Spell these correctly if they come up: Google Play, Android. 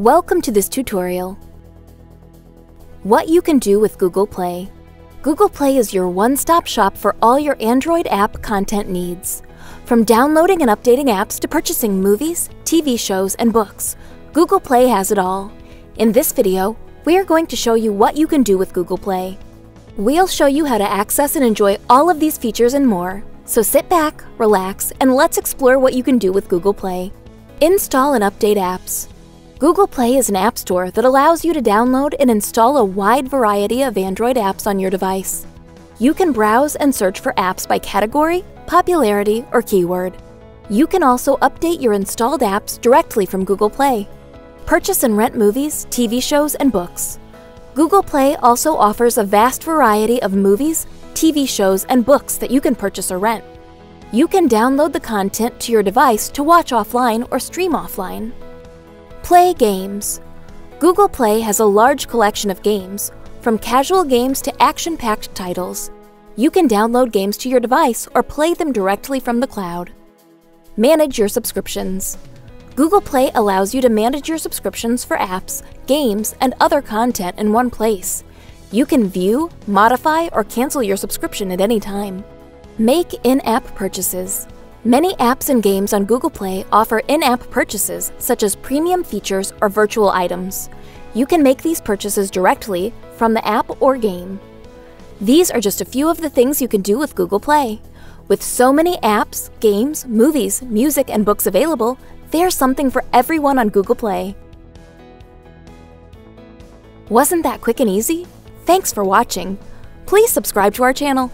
Welcome to this tutorial. What you can do with Google Play. Google Play is your one-stop shop for all your Android app content needs. From downloading and updating apps to purchasing movies, TV shows, and books, Google Play has it all. In this video, we are going to show you what you can do with Google Play. We'll show you how to access and enjoy all of these features and more. So sit back, relax, and let's explore what you can do with Google Play. Install and update apps. Google Play is an app store that allows you to download and install a wide variety of Android apps on your device. You can browse and search for apps by category, popularity, or keyword. You can also update your installed apps directly from Google Play. Purchase and rent movies, TV shows, and books. Google Play also offers a vast variety of movies, TV shows, and books that you can purchase or rent. You can download the content to your device to watch offline or stream offline. Play games. Google Play has a large collection of games, from casual games to action-packed titles. You can download games to your device or play them directly from the cloud. Manage your subscriptions. Google Play allows you to manage your subscriptions for apps, games, and other content in one place. You can view, modify, or cancel your subscription at any time. Make in-app purchases. Many apps and games on Google Play offer in-app purchases such as premium features or virtual items. You can make these purchases directly from the app or game. These are just a few of the things you can do with Google Play. With so many apps, games, movies, music, and books available, there's something for everyone on Google Play. Wasn't that quick and easy? Thanks for watching. Please subscribe to our channel.